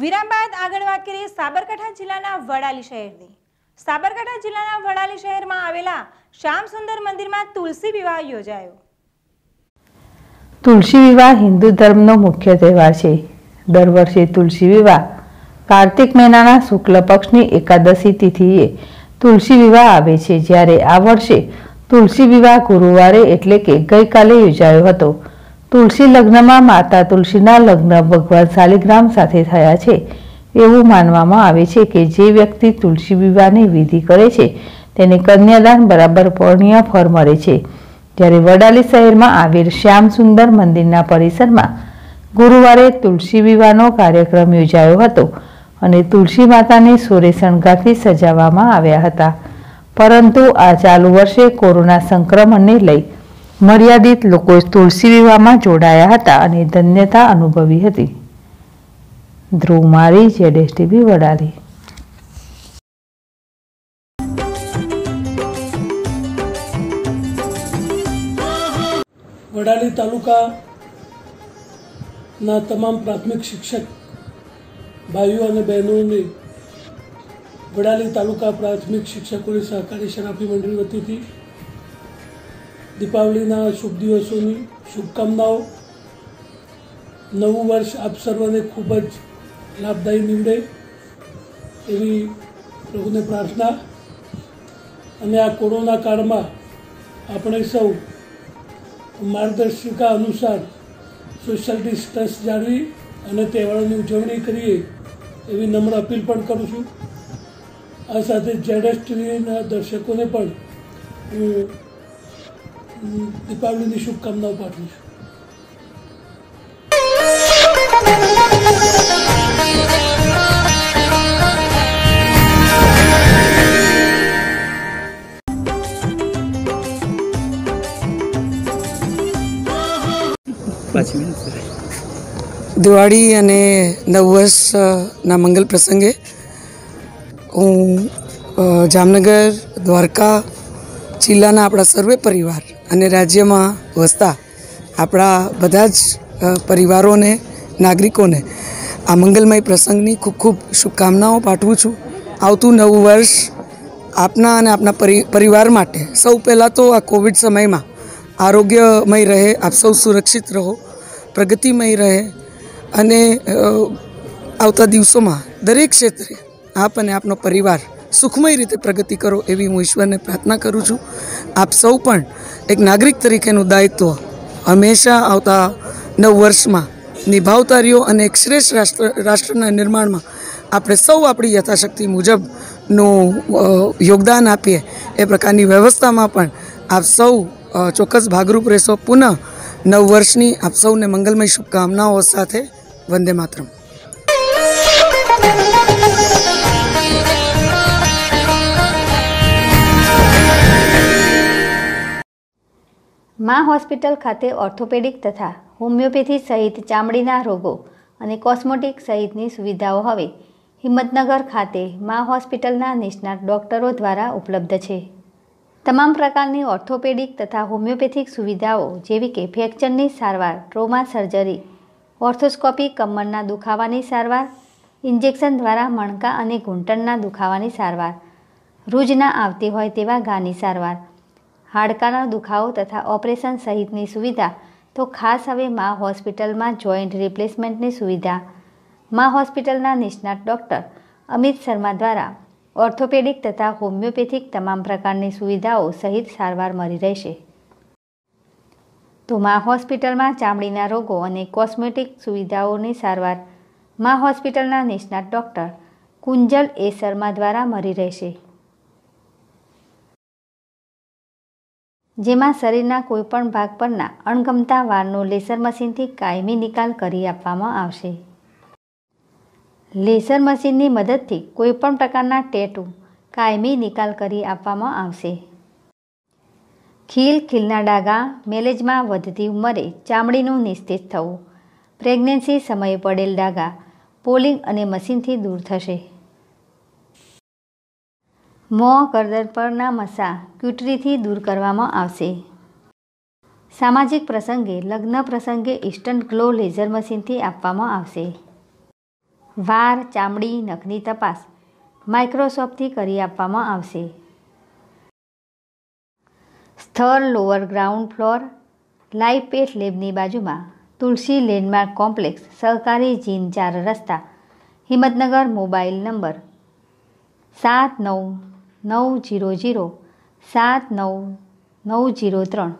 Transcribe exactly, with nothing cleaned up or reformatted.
विराम बाद आगळ वात करीए साबरकांठा जिल्लाना वडाली शहेरनी। साबरकांठा जिल्लाना वडाली शहेरमां आवेला श्याम सुंदर मंदिरमां तुलसी विवाह योजायो। तुलसी विवाह हिंदू धर्मनो मुख्य तहेवार छे। दर वर्षे तुलसी विवाह कार्तिक महीनाना शुक्ल पक्षनी एकादशी तिथिए तुलसी विवाह आवे छे, ज्यारे आ वर्षे तुलसी विवाह गुरुवारे एटले के गई काले योजायो हतो। तुलसी लग्नमा माता तुलसीना लग्न भगवान शालिग्राम साथे थया छे एवुं मानवामां आवे छे के जे व्यक्ति तुलसी विवाहनी विधि करे छे तेने कन्यादान बराबर पुण्य फल मळे छे। त्यारे वडाली शहेरमां आवेल श्याम सुंदर मंदिरना परिसरमां गुरुवारे तुलसी विवाहनो कार्यक्रम योजायो हतो अने तुलसी माताने सोरे शणगारथी सजाववामां आव्या हता। परंतु आ चालू वर्षे कोरोना संक्रमणने लई मर्यादित लोको तुलसी विवाहमां जोड़ाया हता अने धन्यता अनुभवी हती। ध्रुमारी जेडीटीवी वडाली। वडाली तालुका ना तमाम प्राथमिक शिक्षक भाईओं अने बहनों ने वडाली तालुका प्राथमिक शिक्षकों सहकारी शराफी मंडली वती थी दीपावलीना शुभ दिवसों की शुभकामनाओं। नव वर्ष आप सर्वने खूबज लाभदायी निवड़े एवी प्रभुने प्रार्थना। अने आ कोरोना काल में अपने सौ मार्गदर्शिका अनुसार सोशल डिस्टन्स जाळवी अने तहेवारोनी उजवणी करीए एवी नम्र अपील पण करूं छूं। आ साथे जेडएस टीवीना दर्शकोने पण हूँ दीपावली की शुभकामनाओं पाठवुं छुं। दिवाड़ी अने नववर्षना मंगल प्रसंगे हूँ जामनगर द्वारका जिल्लाना अपना सर्वे परिवार अने राज्य में वसता अपना बधाज परिवारों ने नागरिकों ने आ मंगलमय प्रसंगनी खूब खूब शुभकामनाओं पाठवू छूं। आवतुं नव वर्ष आपना अने आपना परि परिवार माटे सौ पहला तो आ कोविड समय में आरोग्यमय रहे, आप सौ सुरक्षित रहो, प्रगतिमय रहे अने आवता दिवसों में दरेक क्षेत्रे आप अने आपनो परिवार सुखमय रीते प्रगति करो एवी हूँ ईश्वर ने प्रार्थना करूँ छूँ। आप सौ पण एक नागरिक तरीकेनुं दायित्व हमेशा आवता नव वर्ष में निभावता रह्यो अने एक श्रेष्ठ राष्ट्र राष्ट्रना निर्माण में आपणे सौ आपणी यथाशक्ति मुजबनुं योगदान आपीए ए प्रकारनी व्यवस्था में पण आप सौ चौक्कस भागरूप रहेशो। पुनः नव वर्षनी आप सौने मंगलमय शुभकामनाओं साथे वंदे मातरम। माँ हॉस्पिटल खाते ऑर्थोपेडिक तथा होमिओपेथी सहित चामड़ीना रोगों अने कॉस्मोटिक सहितनी सुविधाओं हवे हिम्मतनगर खाते माँ हॉस्पिટલના નિષ્ણાત डॉक्टरों द्वारा उपलब्ध है। तमाम प्रकारनी ऑर्थोपेडिक तथा होमिओपेथिक सुविधाओं जेवी के फ्रेक्चरनी सारवार, ट्रोमा सर्जरी, ऑर्थोस्कोपी कमरना दुखावानी सारवार, इंजेक्शन द्वारा मणका अने घूंटणना दुखावानी सारवार, रूज न आवती होय तेवा गानी सारवार, हाडकाना दुखावो तथा ऑपरेशन सहितनी सुविधा तो खास हवे माँ हॉस्पिटल में जॉइंट रिप्लेसमेंटनी सुविधा माँ हॉस्पिटलना निष्णात डॉक्टर अमित शर्मा द्वारा ऑर्थोपेडिक तथा होमिओपेथिक तमाम प्रकारनी सुविधाओं सहित सारवार मळी रहेशे। तो माँ हॉस्पिटल में चामड़ीना रोगों अने कॉस्मेटिक सुविधाओनी सारवार माँ हॉस्पिटलना निष्णात डॉक्टर कुंजल ए शर्मा द्वारा मळी रहेशे, जेमां शरीरना कोईपण भाग परना अणगमता वारनो लेसर मशीनथी कायमी निकाल करी आपवामां आवशे। लेसर मशीननी मददथी कोईपण प्रकारना टेटू कायमी निकाल करी आपवामां आवशे। खील खीलना डागा मेलेजमां વધતી ઉંમરે ચામડીનું નિસ્તેજ થવું, પ્રેગ્નન્સી સમયે પડેલ ડાગા પોલિંગ અને મશીનથી દૂર થશે। મોં કરદર પરના મસા ક્યુટરીથી દૂર કરવામાં આવશે। સામાજિક પ્રસંગે લગ્ન પ્રસંગે ઇન્સ્ટન્ટ ગ્લો લેઝર મશીનથી આપવામાં આવશે। વાળ ચામડી નખની તપાસ માઇક્રોસ્કોપથી કરી આપવામાં આવશે। સ્થળ lower ground floor life pet લેબની બાજુમાં તુલસી લેન્ડમાર્ક કોમ્પ્લેક્સ સહકારી જીન ચાર રસ્તા હિંમતનગર મોબાઈલ નંબર સાત નવ નવ જીરો જીરો સાત નવ નવ જીરો ત્રણ।